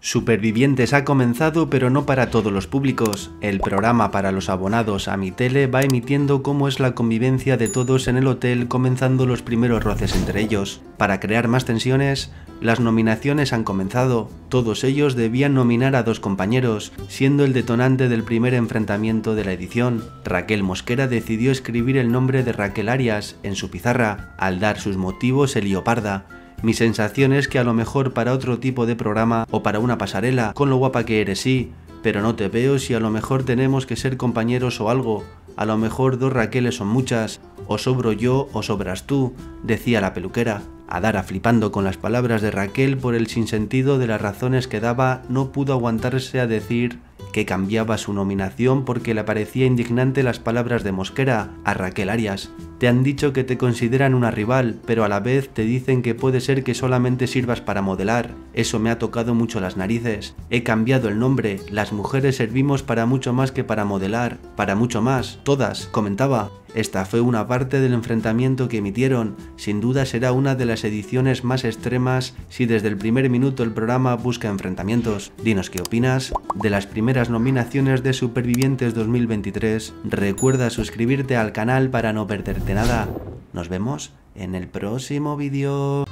Supervivientes ha comenzado, pero no para todos los públicos. El programa para los abonados a Mi Tele va emitiendo cómo es la convivencia de todos en el hotel, comenzando los primeros roces entre ellos. Para crear más tensiones, las nominaciones han comenzado. Todos ellos debían nominar a dos compañeros, siendo el detonante del primer enfrentamiento de la edición. Raquel Mosquera decidió escribir el nombre de Raquel Arias en su pizarra. Al dar sus motivos se lió parda. Mi sensación es que a lo mejor para otro tipo de programa o para una pasarela, con lo guapa que eres sí, pero no te veo si a lo mejor tenemos que ser compañeros o algo, a lo mejor dos Raqueles son muchas, o sobro yo o sobras tú, decía la peluquera. Adara, flipando con las palabras de Raquel por el sinsentido de las razones que daba, no pudo aguantarse a decir que cambiaba su nominación porque le parecía indignante las palabras de Mosquera a Raquel Arias. Te han dicho que te consideran una rival, pero a la vez te dicen que puede ser que solamente sirvas para modelar. Eso me ha tocado mucho las narices. He cambiado el nombre, las mujeres servimos para mucho más que para modelar, para mucho más, todas, comentaba. Esta fue una parte del enfrentamiento que emitieron. Sin duda será una de las ediciones más extremas si desde el primer minuto el programa busca enfrentamientos. Dinos qué opinas de las primeras nominaciones de Supervivientes 2023. Recuerda suscribirte al canal para no perderte nada. Nos vemos en el próximo vídeo.